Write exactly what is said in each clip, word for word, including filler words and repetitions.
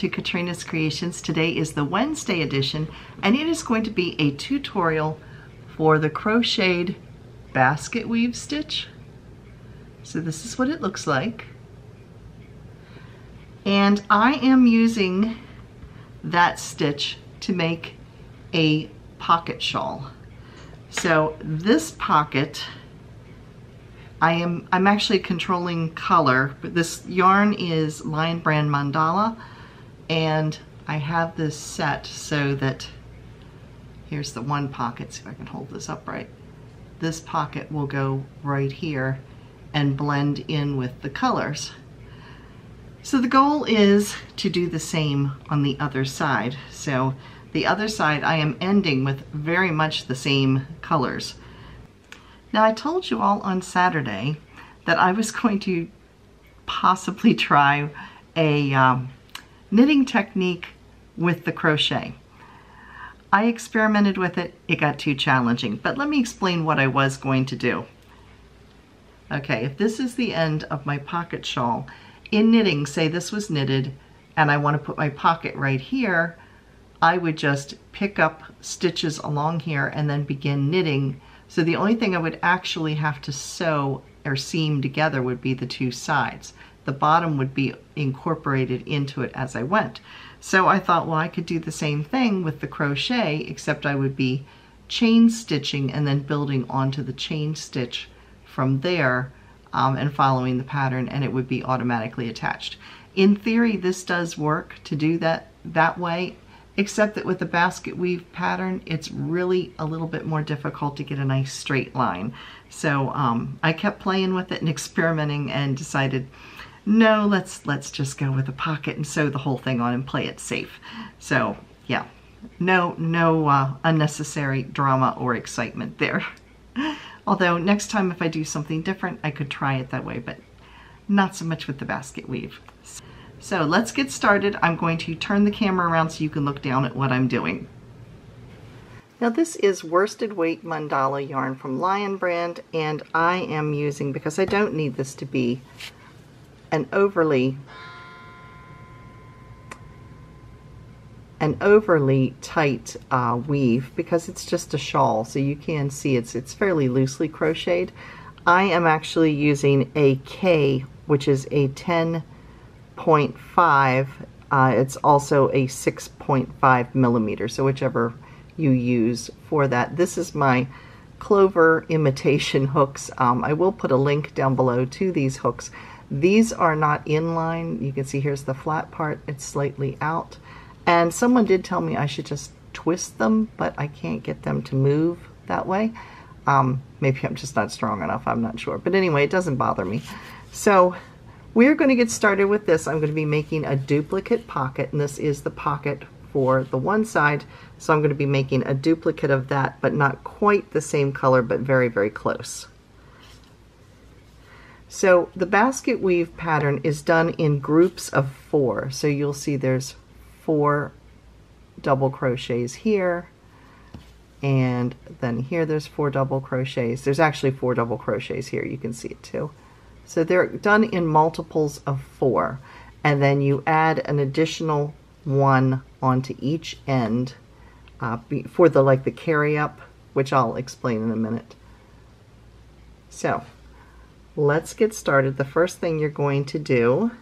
to Katrina's Creations. Today is the Wednesday edition, and it is going to be a tutorial for the crocheted basket weave stitch. So this is what it looks like. And I am using that stitch to make a pocket shawl. So this pocket, I am, I'm actually controlling color, but this yarn is Lion Brand Mandala, and I have this set so that, here's the one pocket, see if I can hold this upright. This pocket will go right here and blend in with the colors. So the goal is to do the same on the other side. So the other side I am ending with very much the same colors. Now, I told you all on Saturday that I was going to possibly try a um, knitting technique with the crochet. I experimented with it, it got too challenging, but let me explain what I was going to do. Okay, if this is the end of my pocket shawl, in knitting, say this was knitted and I want to put my pocket right here, I would just pick up stitches along here and then begin knitting. So the only thing I would actually have to sew or seam together would be the two sides. The bottom would be incorporated into it as I went. So I thought, well, I could do the same thing with the crochet, except I would be chain stitching and then building onto the chain stitch from there um, and following the pattern, and it would be automatically attached. In theory, this does work to do that that way, except that with the basket weave pattern, it's really a little bit more difficult to get a nice straight line. So um, I kept playing with it and experimenting and decided, no, let's let's just go with a pocket and sew the whole thing on and play it safe. So yeah, no, no uh, unnecessary drama or excitement there. Although next time if I do something different, I could try it that way, but not so much with the basket weave. So let's get started. I'm going to turn the camera around so you can look down at what I'm doing. Now, this is worsted weight mandala yarn from Lion Brand, and I am using, because I don't need this to be an overly an overly tight uh, weave, because it's just a shawl, so you can see it's it's fairly loosely crocheted. I am actually using a K, which is a ten point five, uh, it's also a six point five millimeter, so whichever you use for that. This is my Clover imitation hooks. Um, I will put a link down below to these hooks. These are not inline. You can see here's the flat part, it's slightly out. And someone did tell me I should just twist them, but I can't get them to move that way. Um, maybe I'm just not strong enough, I'm not sure. But anyway, it doesn't bother me. So we're going to get started with this. I'm going to be making a duplicate pocket, and this is the pocket for the one side. So I'm going to be making a duplicate of that, but not quite the same color, but very, very close. So the basket weave pattern is done in groups of four. So you'll see there's four double crochets here, and then here there's four double crochets. There's actually four double crochets here. You can see it too. So they're done in multiples of four, and then you add an additional one onto each end uh, for the like the carry up, which I'll explain in a minute. So let's get started. The first thing you're going to do,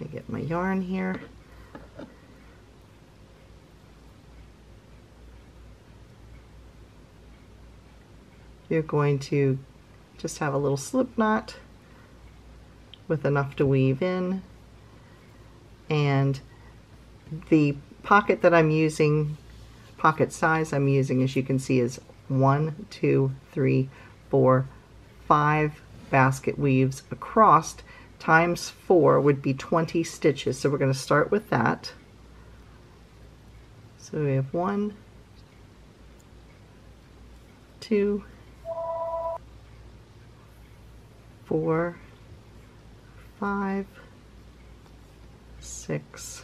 let me get my yarn here. You're going to just have a little slip knot with enough to weave in, and the pocket that I'm using, pocket size I'm using, as you can see, is one, two, three, four, five basket weaves across times four would be twenty stitches. So we're going to start with that. So we have one, two, four, five, six.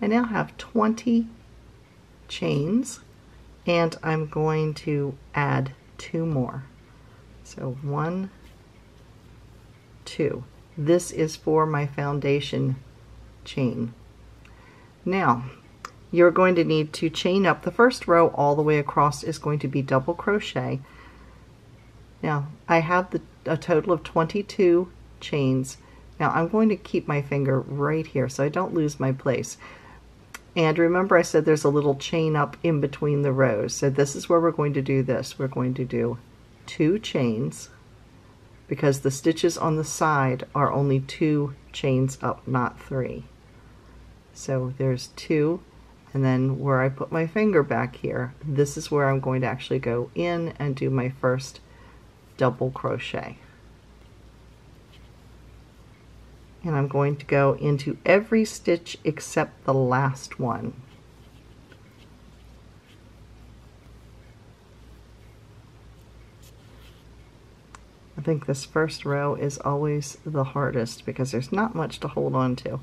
I now have twenty chains, and I'm going to add two more. So one, two. This is for my foundation chain. Now you're going to need to chain up. The first row all the way across is going to be double crochet. Now I have the, a total of twenty-two chains. Now I'm going to keep my finger right here so I don't lose my place. And remember I said there's a little chain up in between the rows. So this is where we're going to do this. We're going to do two chains because the stitches on the side are only two chains up, not three. So there's two, and then where I put my finger back here, this is where I'm going to actually go in and do my first double crochet. And I'm going to go into every stitch except the last one. I think this first row is always the hardest because there's not much to hold on to.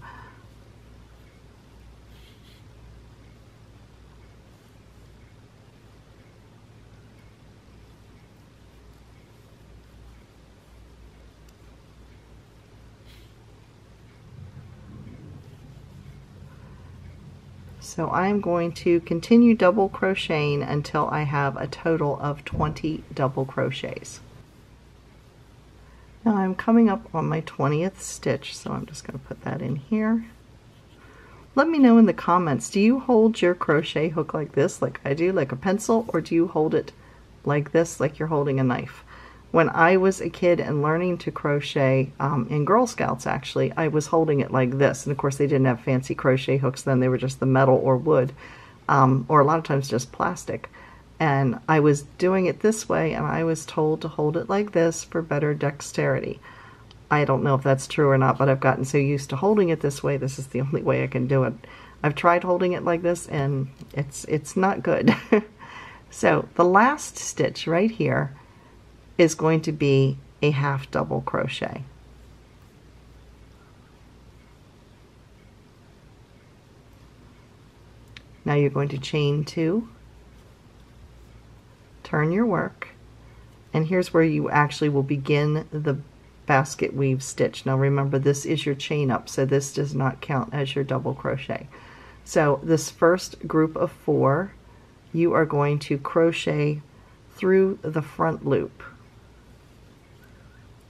So I'm going to continue double crocheting until I have a total of twenty double crochets. Now I'm coming up on my twentieth stitch, so I'm just going to put that in here. Let me know in the comments, do you hold your crochet hook like this, like I do, like a pencil, or do you hold it like this, like you're holding a knife? When I was a kid and learning to crochet um, in Girl Scouts, actually, I was holding it like this. And of course, they didn't have fancy crochet hooks then. They were just the metal or wood, um, or a lot of times just plastic. And I was doing it this way, and I was told to hold it like this for better dexterity. I don't know if that's true or not, but I've gotten so used to holding it this way. This is the only way I can do it. I've tried holding it like this, and it's, it's not good. So the last stitch right here is going to be a half double crochet. Now you're going to chain two, turn your work, and here's where you actually will begin the basket weave stitch. Now remember, this is your chain up, so this does not count as your double crochet. So this first group of four, you are going to crochet through the front loop,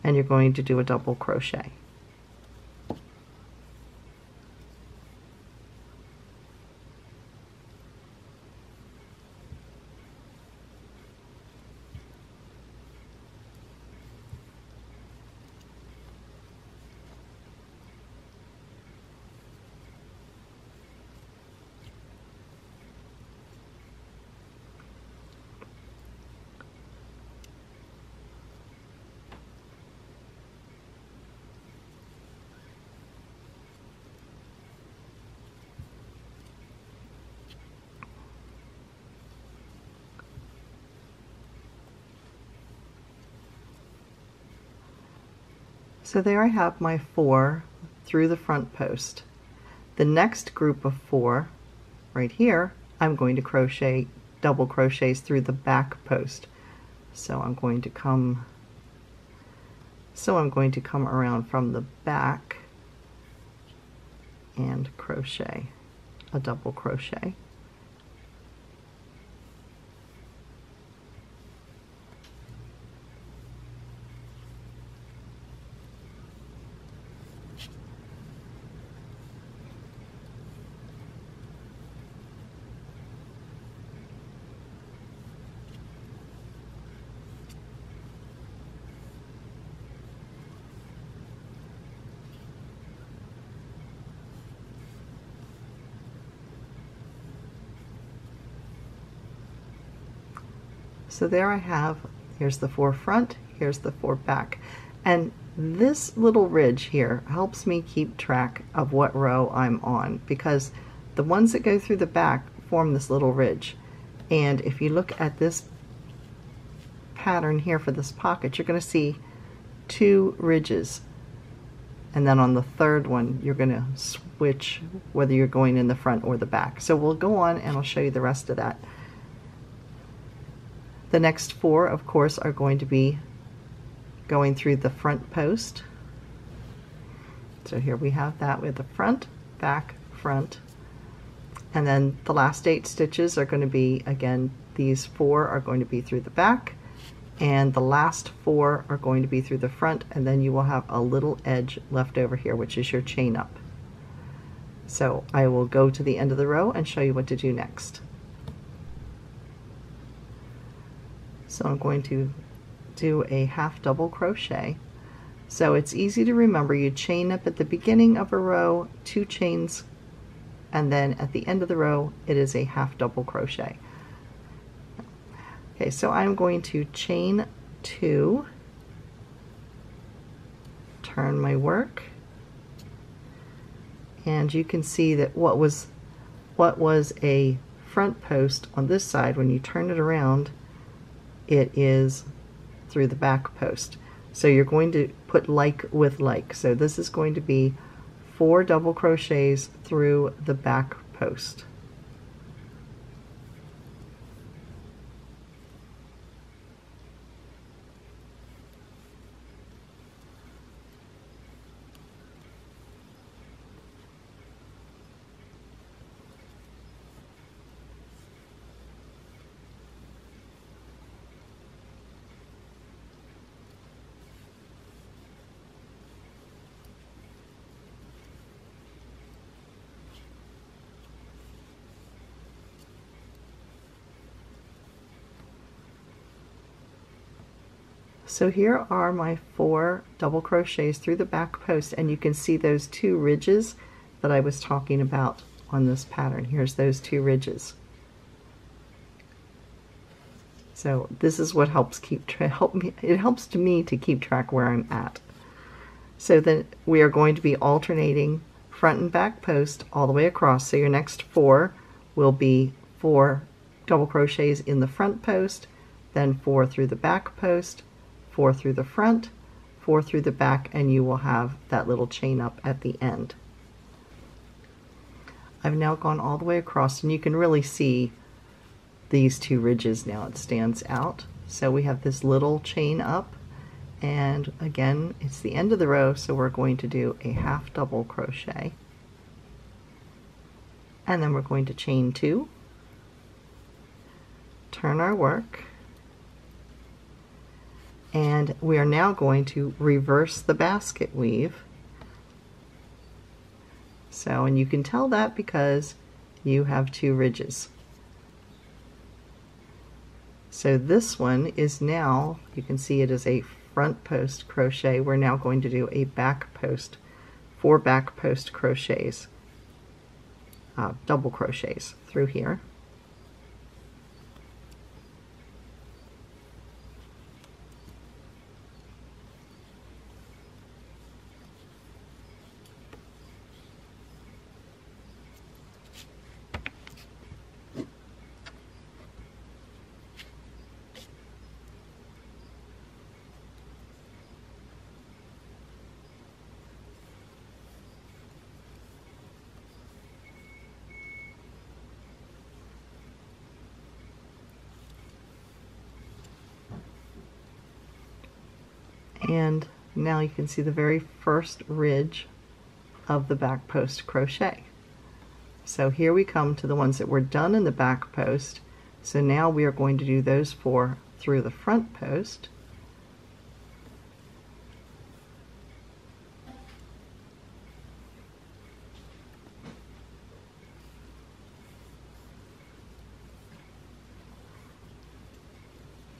and you're going to do a double crochet. So there I have my four through the front post. The next group of four right here, I'm going to crochet double crochets through the back post. So I'm going to come so I'm going to come around from the back and crochet a double crochet. So there I have, here's the four front, here's the four back. And this little ridge here helps me keep track of what row I'm on, because the ones that go through the back form this little ridge. And if you look at this pattern here for this pocket, you're going to see two ridges. And then on the third one, you're going to switch whether you're going in the front or the back. So we'll go on and I'll show you the rest of that. The next four, of course, are going to be going through the front post, So here we have that with the front, back, front, and then the last eight stitches are going to be, again, these four are going to be through the back, and the last four are going to be through the front, and then you will have a little edge left over here, which is your chain up. So I will go to the end of the row and show you what to do next. So I'm going to do a half double crochet. So it's easy to remember, you chain up at the beginning of a row, two chains, and then at the end of the row it is a half double crochet. Okay, so I'm going to chain two, turn my work, and you can see that what was what was a front post on this side, when you turn it around, it is through the back post. So you're going to put like with like. So this is going to be four double crochets through the back post. So here are my four double crochets through the back post, and you can see those two ridges that I was talking about on this pattern. Here's those two ridges. So this is what helps keep tra help me it helps to me to keep track where I'm at. So then we are going to be alternating front and back post all the way across. So your next four will be four double crochets in the front post, then four through the back post, four through the front, four through the back, and you will have that little chain up at the end. I've now gone all the way across, and you can really see these two ridges now. It stands out. So we have this little chain up, and again, it's the end of the row, so we're going to do a half double crochet. And then we're going to chain two, turn our work, and we are now going to reverse the basket weave. So, and you can tell that because you have two ridges. So this one is now, you can see it is a front post crochet. We're now going to do a back post, four back post crochets, uh, double crochets through here. And now you can see the very first ridge of the back post crochet. So here we come to the ones that were done in the back post. So now we are going to do those four through the front post.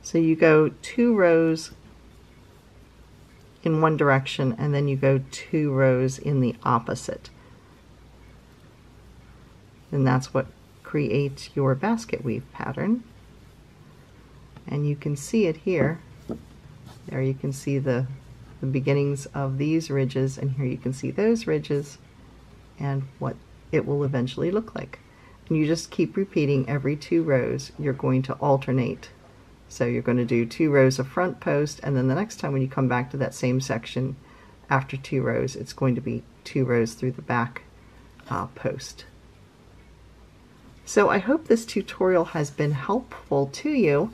So you go two rows in one direction, and then you go two rows in the opposite, and that's what creates your basket weave pattern. And you can see it here. There you can see the, the beginnings of these ridges, and here you can see those ridges and what it will eventually look like. And you just keep repeating every two rows. You're going to alternate. So you're going to do two rows of front post, and then the next time when you come back to that same section after two rows, it's going to be two rows through the back uh, post. So I hope this tutorial has been helpful to you,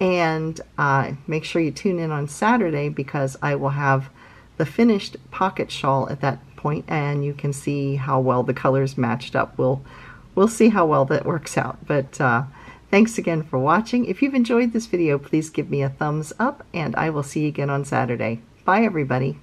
and uh, make sure you tune in on Saturday because I will have the finished pocket shawl at that point, and you can see how well the colors matched up. We'll we'll see how well that works out. But uh, thanks again for watching. If you've enjoyed this video, please give me a thumbs up, and I will see you again on Saturday. Bye, everybody.